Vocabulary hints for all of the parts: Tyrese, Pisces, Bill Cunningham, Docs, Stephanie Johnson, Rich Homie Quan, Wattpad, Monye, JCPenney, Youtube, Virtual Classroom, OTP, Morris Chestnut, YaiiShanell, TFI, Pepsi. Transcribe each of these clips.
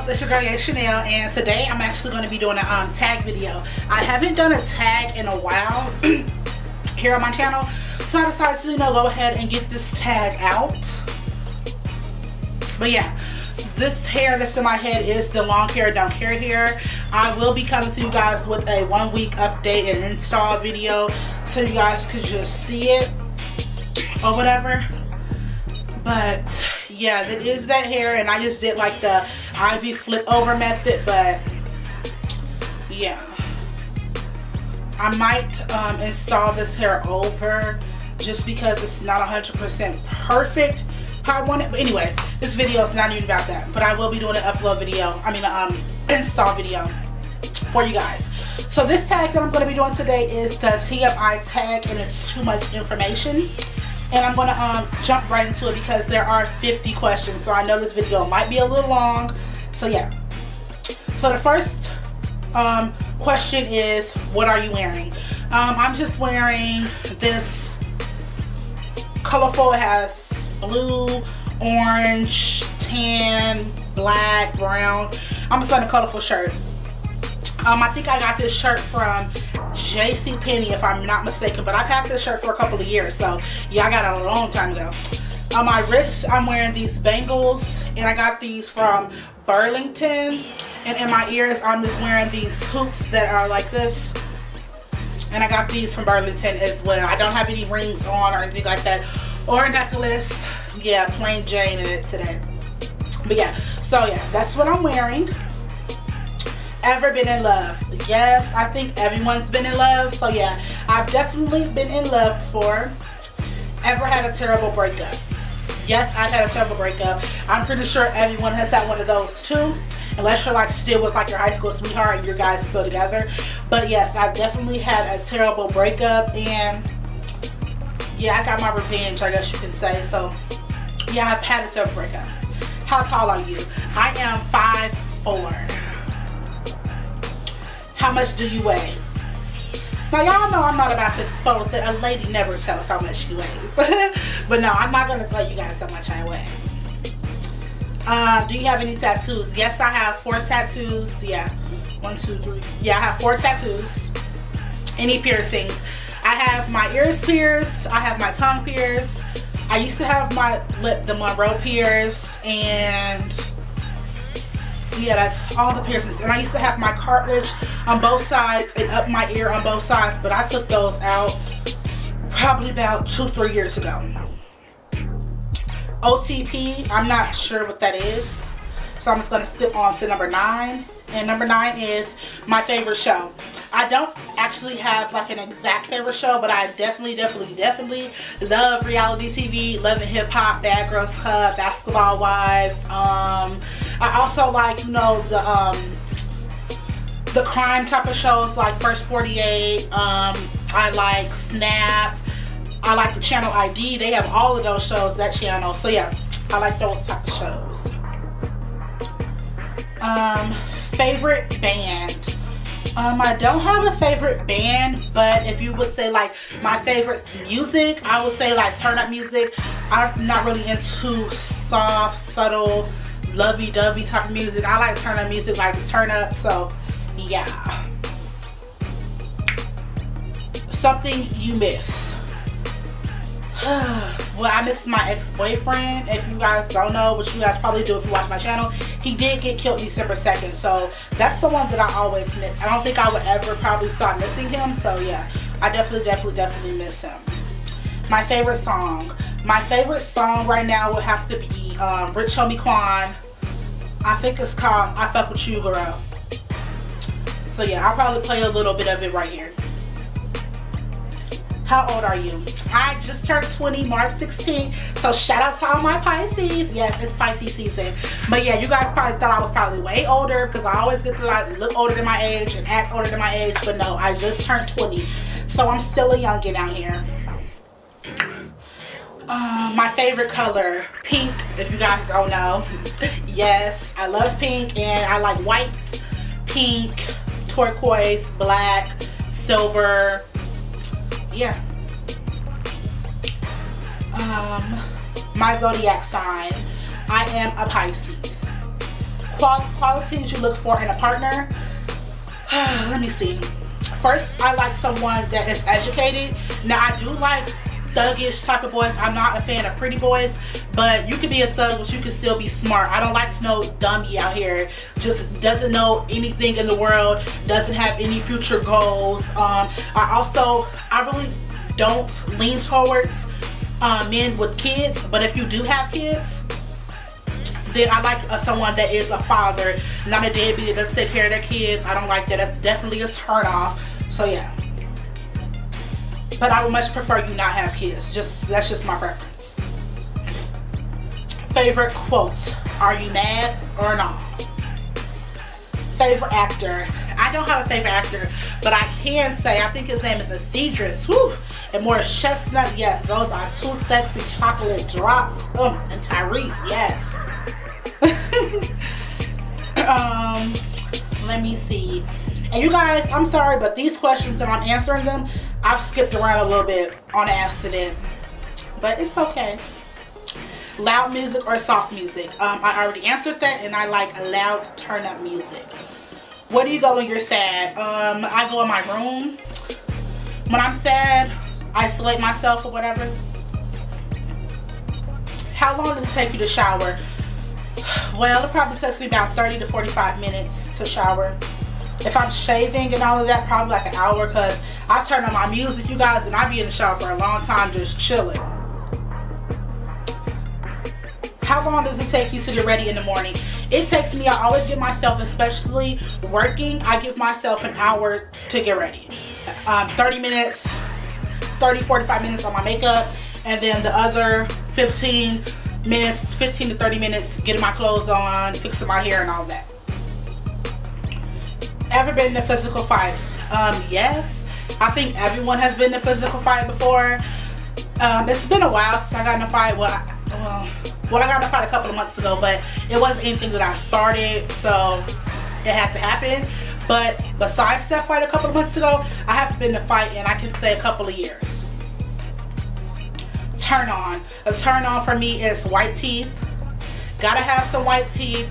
else? It's your girl YaiiShanell, and today I'm actually going to be doing a tag video. I haven't done a tag in a while here on my channel, so I decided to go ahead and get this tag out. But yeah, this hair that's in my head is the long hair, don't care hair. I will be coming to you guys with a 1 week update and install video, so you guys could just see it or whatever. But yeah, that is that hair, and I just did like the Ivy flip over method. But yeah, I might install this hair over just because it's not 100% perfect how I want it. But anyway, this video is not even about that, but I will be doing an install video for you guys. So this tag that I'm going to be doing today is the TFI tag, and it's too much information. And I'm going to jump right into it because there are 50 questions. So I know this video might be a little long. So yeah. So the first question is, what are you wearing? I'm just wearing this colorful. It has blue, orange, tan, black, brown. I'm just wearing a colorful shirt. I think I got this shirt from JCPenney, if I'm not mistaken, but I've had this shirt for a couple of years, so yeah, I got it a long time ago. On my wrist, I'm wearing these bangles, and I got these from Burlington. And in my ears, I'm just wearing these hoops that are like this, and I got these from Burlington as well. I don't have any rings on or anything like that, or a necklace. Yeah, plain Jane in it today. But yeah, so yeah, that's what I'm wearing. Ever been in love? Yes, I think everyone's been in love. So yeah, I've definitely been in love before. Ever had a terrible breakup? Yes, I've had a terrible breakup. I'm pretty sure everyone has had one of those too, unless you're like still with like your high school sweetheart and you guys are still together. But yes, I've definitely had a terrible breakup, and yeah, I got my revenge, I guess you can say. So yeah, I've had a terrible breakup. How tall are you? I am 5'4". How much do you weigh? Now y'all know I'm not about to expose that. A lady never tells how much she weighs. But no, I'm not going to tell you guys how much I weigh. Do you have any tattoos? Yes, I have 4 tattoos. Yeah. 1, 2, 3. Yeah, I have 4 tattoos. Any piercings? I have my ears pierced. I have my tongue pierced. I used to have my lip, the Monroe pierced, and yeah, that's all the piercings. And I used to have my cartilage on both sides and up my ear on both sides, but I took those out probably about 2-3 years ago. OTP, I'm not sure what that is, so I'm just going to skip on to number 9. And number 9 is my favorite show. I don't actually have like an exact favorite show, but I definitely love reality TV, loving hip hop, Bad Girls Club, Basketball Wives. I also like, the crime type of shows like First 48. I like Snapped. I like the Channel ID. They have all of those shows, that channel. So yeah, I like those type of shows. Favorite band. I don't have a favorite band, but if you would say like my favorite music, I would say like turn up music. I'm not really into soft, subtle, lovey-dovey type of music. I like turn up music, like to turn up. So yeah. Something you miss. Well, I miss my ex-boyfriend. If you guys don't know, which you guys probably do if you watch my channel, he did get killed December 2nd. So that's someone that I always miss. I don't think I would ever probably stop missing him. So yeah, I definitely miss him. My favorite song. My favorite song right now would have to be Rich Homie Quan. I think it's called I Fuck With You, Girl. So yeah, I'll probably play a little bit of it right here. How old are you? I just turned 20, March 16th. So shout out to all my Pisces. Yes, it's Pisces season. But yeah, you guys probably thought I was probably way older because I always get to like look older than my age and act older than my age. But no, I just turned 20. So I'm still a youngin' out here. My favorite color, pink, if you guys don't know. Yes, I love pink, and I like white, pink, turquoise, black, silver. Yeah. My zodiac sign. I am a Pisces. qualities you look for in a partner. Let me see. First, I like someone that is educated. Now, I do like thuggish type of boys. I'm not a fan of pretty boys, but you can be a thug, but you can still be smart. I don't like no dummy out here, just doesn't know anything in the world, doesn't have any future goals. I really don't lean towards men with kids, but if you do have kids, then I like someone that is a father, not a deadbeat that doesn't take care of their kids. I don't like that. That's definitely a turn off. So yeah. But I would much prefer you not have kids. That's just my preference. Favorite quote: are you mad or not? Favorite actor: I don't have a favorite actor, but I can say I think his name is Cedrus. Woo! And Morris Chestnut. Yes, those are two sexy chocolate drops. And Tyrese. Yes. Let me see. And you guys, I'm sorry, but these questions that I'm answering them, I've skipped around a little bit on accident, but it's okay. Loud music or soft music? I already answered that, and I like loud turn up music. Where do you go when you're sad? I go in my room. When I'm sad, isolate myself or whatever. How long does it take you to shower? Well, it probably takes me about 30 to 45 minutes to shower. If I'm shaving and all of that, probably like an hour, because I turn on my music, you guys, and I be in the shower for a long time just chilling. How long does it take you to get ready in the morning? It takes me, I always give myself, especially working, I give myself an hour to get ready. 30 minutes, 30, 45 minutes on my makeup, and then the other 15 to 30 minutes getting my clothes on, fixing my hair and all that. Ever been in a physical fight? Yes. I think everyone has been in a physical fight before. It's been a while since I got in a fight. Well, I got in a fight a couple of months ago, but it wasn't anything that I started, so it had to happen. But besides that fight a couple of months ago, I haven't been in a fight in, I can say, a couple of years. Turn on. A turn on for me is white teeth. Gotta have some white teeth.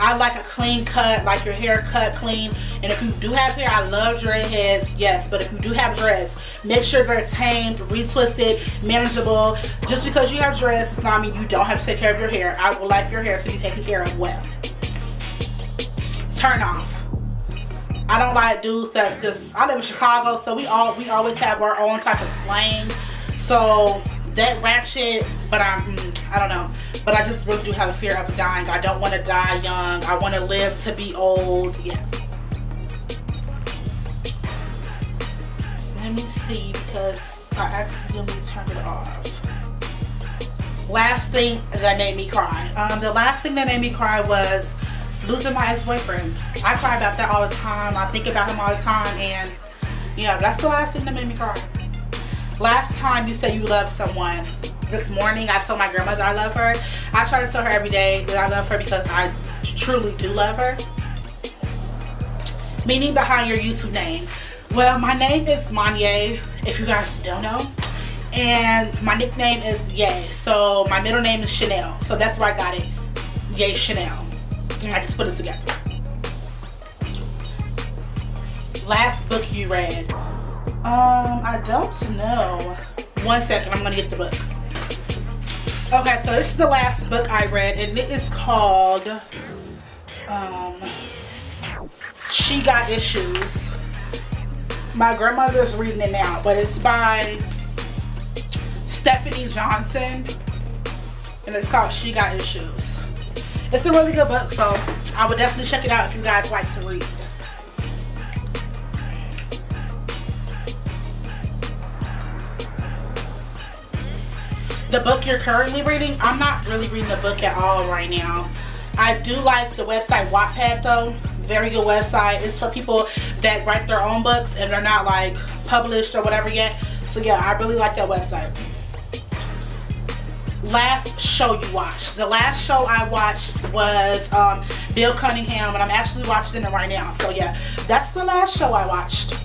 I like a clean cut, like your hair cut clean. And if you do have hair, I love dreadheads, yes. But if you do have dreads, make sure they're tamed, retwisted, manageable. Just because you have dreads does not mean you don't have to take care of your hair. I would like your hair to be taken care of well. Turn off. I don't like dudes that's just, I live in Chicago, so we always have our own type of slang. So that ratchet, but I don't know. But I just really do have a fear of dying. I don't want to die young. I want to live to be old. Yeah. Let me see, because I accidentally turned it off. Last thing that made me cry. The last thing that made me cry was losing my ex-boyfriend. I cry about that all the time. I think about him all the time. And yeah, that's the last thing that made me cry. Last time you said you love someone. This morning I told my grandmother I love her. I try to tell her every day that I love her because I truly do love her. Meaning behind your YouTube name. Well, my name is Monye, if you guys don't know. And my nickname is Yai. So my middle name is Chanel. So that's where I got it. YaiiShanell. I just put it together. Last book you read. I don't know. 1 second, I'm gonna get the book. Okay, so this is the last book I read, and it is called She Got Issues. My grandmother's reading it now, but it's by Stephanie Johnson, and it's called She Got Issues. It's a really good book, so I would definitely check it out if you guys like to read. The book you're currently reading, I'm not really reading the book at all right now. I do like the website Wattpad though. Very good website. It's for people that write their own books and they're not like published or whatever yet. So yeah, I really like that website. Last show you watched. The last show I watched was Bill Cunningham, and I'm actually watching it right now. So yeah, that's the last show I watched.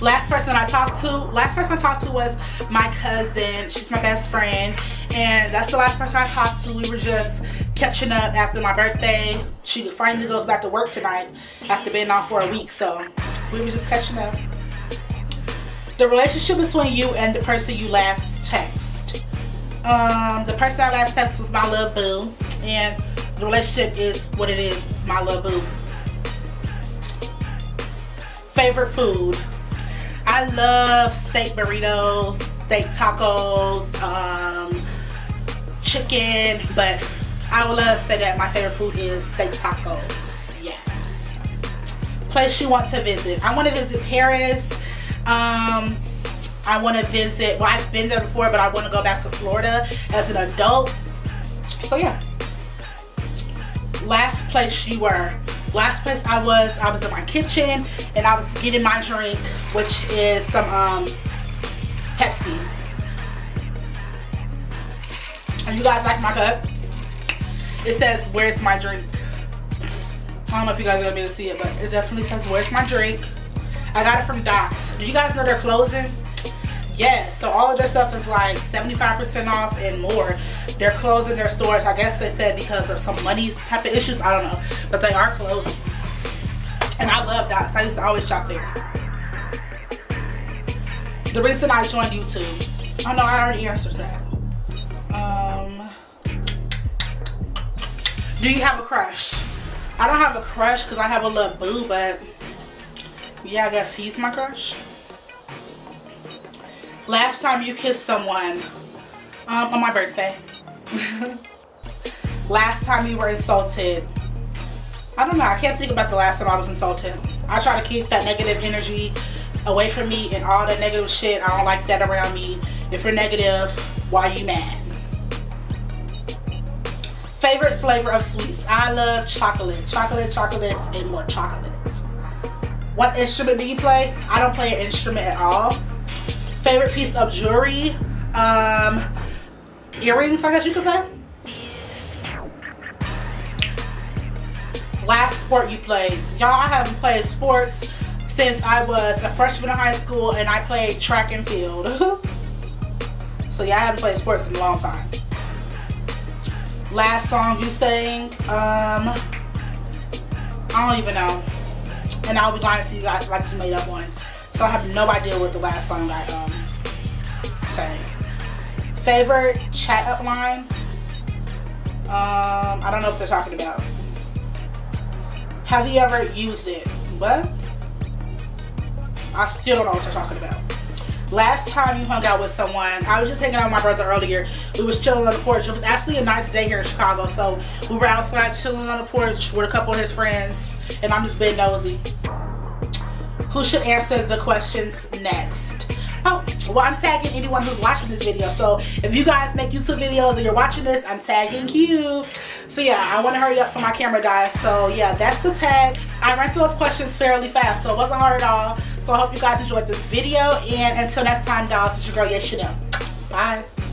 Last person I talked to was my cousin. She's my best friend, and that's the last person I talked to. We were just catching up after my birthday. She finally goes back to work tonight after being off for a week, so we were just catching up. The relationship between you and the person you last text. The person I last text was my love boo, and the relationship is what it is, my love boo. Favorite food. I love steak burritos, steak tacos, chicken, but I would love to say that my favorite food is steak tacos. Yeah. Place you want to visit. I want to visit Paris. I want to visit, well, I've been there before, but I want to go back to Florida as an adult. So yeah. Last place you were. Last place I was in my kitchen and I was getting my drink, which is some Pepsi. And you guys like my cup? It says, "Where's my drink?" I don't know if you guys are gonna be able to see it, but it definitely says, "Where's my drink?" I got it from Docs. Do you guys know they're closing? Yes, so all of their stuff is like 75% off and more. They're closing their stores. I guess they said because of some money type of issues. I don't know, but they are closing. And I love Docs. I used to always shop there. The reason I joined YouTube. Oh no, I already answered that. Do you have a crush? I don't have a crush because I have a love boo, but yeah, I guess he's my crush. Last time you kissed someone, on my birthday. Last time you were insulted. I don't know. I can't think about the last time I was insulted. I try to keep that negative energy away from me and all that negative shit. I don't like that around me. If you're negative, why are you mad? Favorite flavor of sweets. I love chocolate. Chocolate, chocolate, and more chocolate. What instrument do you play? I don't play an instrument at all. Favorite piece of jewelry, earrings, I guess you could say. Last sport you played. Y'all, I haven't played sports since I was a freshman in high school, and I played track and field. So yeah, I haven't played sports in a long time. Last song you sang, I don't even know. And I'll be lying to you guys if I just made up one. So I have no idea what the last song I sang. Favorite chat up line? I don't know what they're talking about. Have you ever used it? What? I still don't know what they're talking about. Last time you hung out with someone. I was just hanging out with my brother earlier. We was chilling on the porch. It was actually a nice day here in Chicago. So we were outside chilling on the porch with a couple of his friends. And I'm just being nosy. Who should answer the questions next? Oh, well, I'm tagging anyone who's watching this video. So if you guys make YouTube videos and you're watching this, I'm tagging you. So yeah, I want to hurry up for my camera die. So yeah, that's the tag. I ran through those questions fairly fast, so it wasn't hard at all. So I hope you guys enjoyed this video. And until next time, dolls, it's your girl, YaiiShanell. Bye.